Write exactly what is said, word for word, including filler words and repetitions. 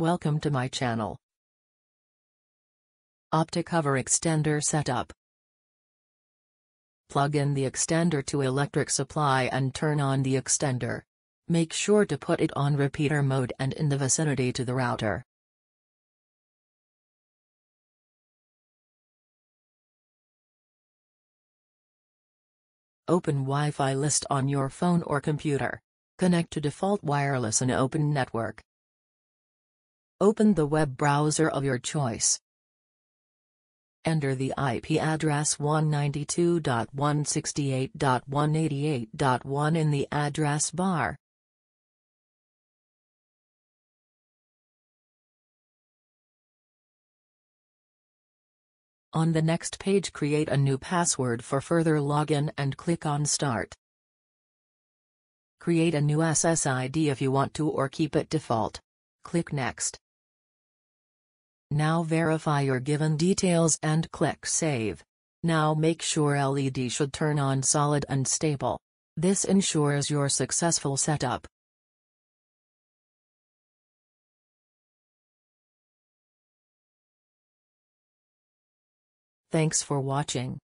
Welcome to my channel. Opticover extender setup. Plug in the extender to electric supply and turn on the extender. Make sure to put it on repeater mode and in the vicinity to the router. Open Wi-Fi list on your phone or computer. Connect to default wireless and open network. Open the web browser of your choice. Enter the I P address one ninety-two dot one sixty-eight dot one eighty-eight dot one in the address bar. On the next page, create a new password for further login and click on Start. Create a new S S I D if you want to, or keep it default. Click Next. Now verify your given details and click Save. Now make sure L E D should turn on solid and stable. This ensures your successful setup. Thanks for watching.